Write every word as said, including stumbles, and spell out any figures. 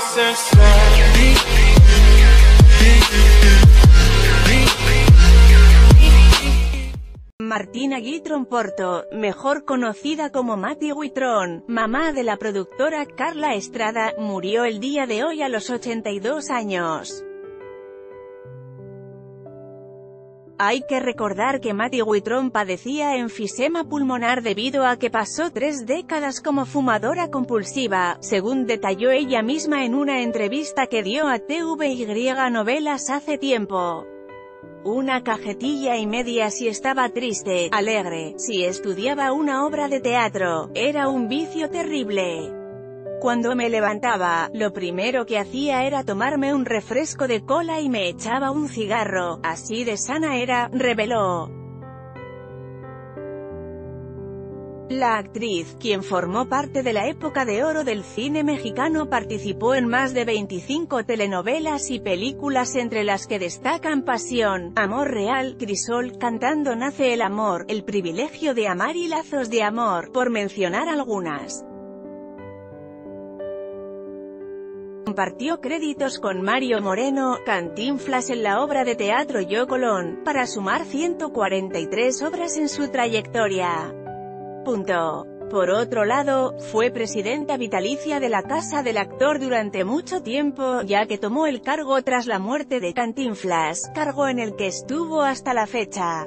nace el sol. Martina Huitrón Porto, mejor conocida como Mati Huitrón, mamá de la productora Carla Estrada, murió el día de hoy a los ochenta y dos años. Hay que recordar que Mati Huitrón padecía enfisema pulmonar debido a que pasó tres décadas como fumadora compulsiva, según detalló ella misma en una entrevista que dio a T V Y Novelas hace tiempo. Una cajetilla y media si estaba triste, alegre, si estudiaba una obra de teatro, era un vicio terrible. Cuando me levantaba, lo primero que hacía era tomarme un refresco de cola y me echaba un cigarro, así de sana era, reveló. La actriz, quien formó parte de la época de oro del cine mexicano, participó en más de veinticinco telenovelas y películas, entre las que destacan Pasión, Amor Real, Crisol, Cantando Nace el Amor, El Privilegio de Amar y Lazos de Amor, por mencionar algunas. Compartió créditos con Mario Moreno, Cantinflas en la obra de teatro Yo Colón, para sumar ciento cuarenta y tres obras en su trayectoria. Punto. Por otro lado, fue presidenta vitalicia de la Casa del Actor durante mucho tiempo, ya que tomó el cargo tras la muerte de Cantinflas, cargo en el que estuvo hasta la fecha.